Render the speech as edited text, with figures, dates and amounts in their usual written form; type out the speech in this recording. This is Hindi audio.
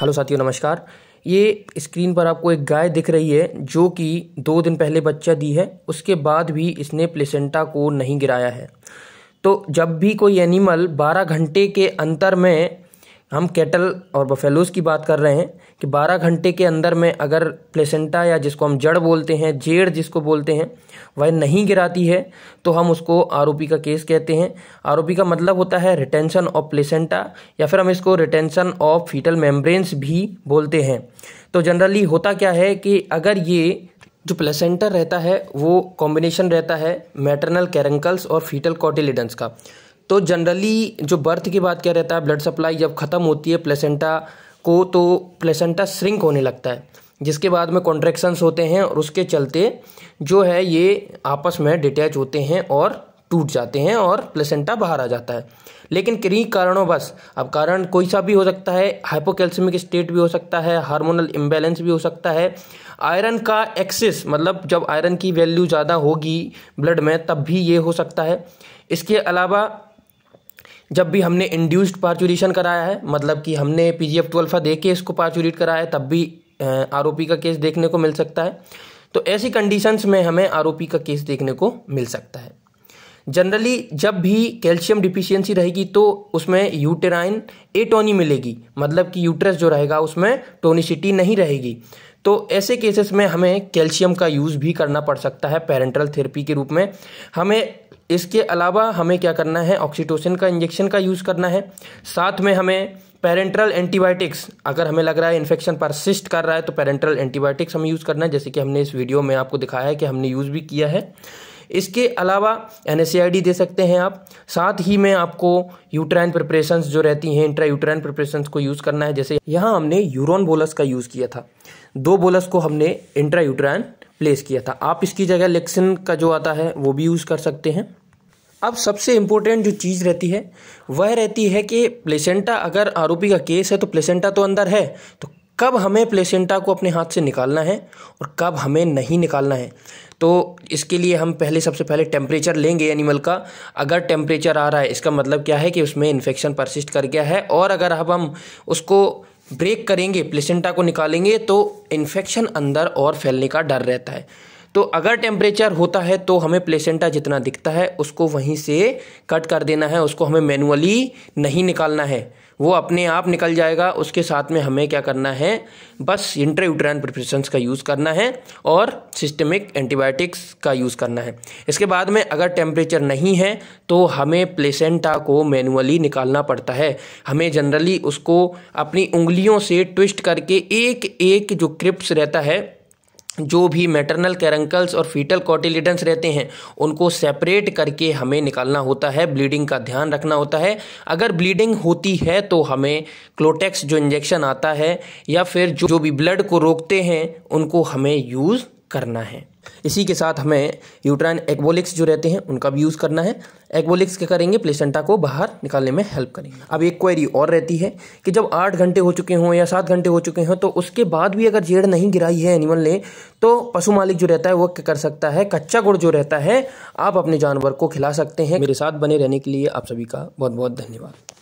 हेलो साथियों नमस्कार। ये स्क्रीन पर आपको एक गाय दिख रही है जो कि 2 दिन पहले बच्चा दी है, उसके बाद भी इसने प्लेसेंटा को नहीं गिराया है। तो जब भी कोई एनिमल 12 घंटे के अंतर में, हम कैटल और बफेलोज़ की बात कर रहे हैं कि 12 घंटे के अंदर में अगर प्लेसेंटा या जिसको हम जड़ बोलते हैं, जेड़ जिसको बोलते हैं, वह नहीं गिराती है तो हम उसको आरओपी का केस कहते हैं। आरओपी का मतलब होता है रिटेंशन ऑफ प्लेसेंटा, या फिर हम इसको रिटेंशन ऑफ फीटल मेम्ब्रेन्स भी बोलते हैं। तो जनरली होता क्या है कि अगर ये जो प्लेसेंटा रहता है वो कॉम्बिनेशन रहता है मैटरनल कैरंकल्स और फीटल कॉटिलिडन्स का। तो जनरली जो बर्थ की बात क्या रहता है, ब्लड सप्लाई जब ख़त्म होती है प्लेसेंटा को तो प्लेसेंटा श्रिंक होने लगता है, जिसके बाद में कॉन्ट्रैक्शंस होते हैं और उसके चलते जो है ये आपस में डिटैच होते हैं और टूट जाते हैं और प्लेसेंटा बाहर आ जाता है। लेकिन किन्हीं कारणों बस, अब कारण कोई सा भी हो सकता है, हाइपोकैल्सिमिक स्टेट भी हो सकता है, हार्मोनल इम्बैलेंस भी हो सकता है, आयरन का एक्सेस, मतलब जब आयरन की वैल्यू ज़्यादा होगी ब्लड में तब भी ये हो सकता है। इसके अलावा जब भी हमने इंड्यूस्ड पार्चुरेशन कराया है, मतलब कि हमने PGF2alpha दे के इसको पार्चुरेट कराया है, तब भी आरओपी का केस देखने को मिल सकता है। तो ऐसी कंडीशंस में हमें आरओपी का केस देखने को मिल सकता है। जनरली जब भी कैल्शियम डिफिशियंसी रहेगी तो उसमें यूटेराइन एटोनी मिलेगी, मतलब कि यूट्रस जो रहेगा उसमें टोनिसिटी नहीं रहेगी। तो ऐसे केसेस में हमें कैल्शियम का यूज़ भी करना पड़ सकता है पेरेंटल थेरेपी के रूप में। हमें इसके अलावा हमें क्या करना है, ऑक्सीटोसिन का इंजेक्शन का यूज़ करना है। साथ में हमें पेरेंटरल एंटीबायोटिक्स, अगर हमें लग रहा है इन्फेक्शन परसिस्ट कर रहा है तो पेरेंटरल एंटीबायोटिक्स हमें यूज़ करना है, जैसे कि हमने इस वीडियो में आपको दिखाया है कि हमने यूज़ भी किया है। इसके अलावा NSAID दे सकते हैं आप। साथ ही में आपको यूटराइन प्रिपरेशंस जो रहती हैं, इंट्रायूटराइन प्रिपरेशंस को यूज़ करना है। जैसे यहाँ हमने यूरोन बोलस का यूज़ किया था, 2 बोलस को हमने इंट्रायूटराइन प्लेस किया था। आप इसकी जगह लेक्सिन का जो आता है वो भी यूज़ कर सकते हैं। अब सबसे इम्पोर्टेंट जो चीज़ रहती है वह रहती है कि प्लेसेंटा, अगर आरओपी का केस है तो प्लेसेंटा तो अंदर है, तो कब हमें प्लेसेंटा को अपने हाथ से निकालना है और कब हमें नहीं निकालना है। तो इसके लिए हम सबसे पहले टेम्परेचर लेंगे एनिमल का। अगर टेम्परेचर आ रहा है इसका मतलब क्या है कि उसमें इन्फेक्शन परसिस्ट कर गया है, और अगर अब हम उसको ब्रेक करेंगे, प्लेसेंटा को निकालेंगे, तो इन्फेक्शन अंदर और फैलने का डर रहता है। तो अगर टेम्परेचर होता है तो हमें प्लेसेंटा जितना दिखता है उसको वहीं से कट कर देना है, उसको हमें मैनुअली नहीं निकालना है, वो अपने आप निकल जाएगा। उसके साथ में हमें क्या करना है, बस इंट्रायूटराइन प्रिपरेशंस का यूज़ करना है और सिस्टमिक एंटीबायोटिक्स का यूज़ करना है। इसके बाद में अगर टेम्परेचर नहीं है तो हमें प्लेसेंटा को मैनुअली निकालना पड़ता है। हमें जनरली उसको अपनी उंगलियों से ट्विस्ट करके एक जो क्रिप्स रहता है, जो भी मैटरनल कैरंकल्स और फीटल कॉटिलिडन्स रहते हैं, उनको सेपरेट करके हमें निकालना होता है। ब्लीडिंग का ध्यान रखना होता है। अगर ब्लीडिंग होती है तो हमें क्लोटेक्स जो इंजेक्शन आता है या फिर जो भी ब्लड को रोकते हैं उनको हमें यूज़ करना है। इसी के साथ हमें यूट्राइन एक्बोलिक्स जो रहते हैं उनका भी यूज़ करना है। एक्बोलिक्स क्या करेंगे, प्लेसेंटा को बाहर निकालने में हेल्प करेंगे। अब एक क्वेरी और रहती है कि जब 8 घंटे हो चुके हों या 7 घंटे हो चुके हों तो उसके बाद भी अगर जेड़ नहीं गिराई है एनिमल ने तो पशु मालिक जो रहता है वो क्या कर सकता है, कच्चा गुड़ जो रहता है आप अपने जानवर को खिला सकते हैं। मेरे साथ बने रहने के लिए आप सभी का बहुत बहुत धन्यवाद।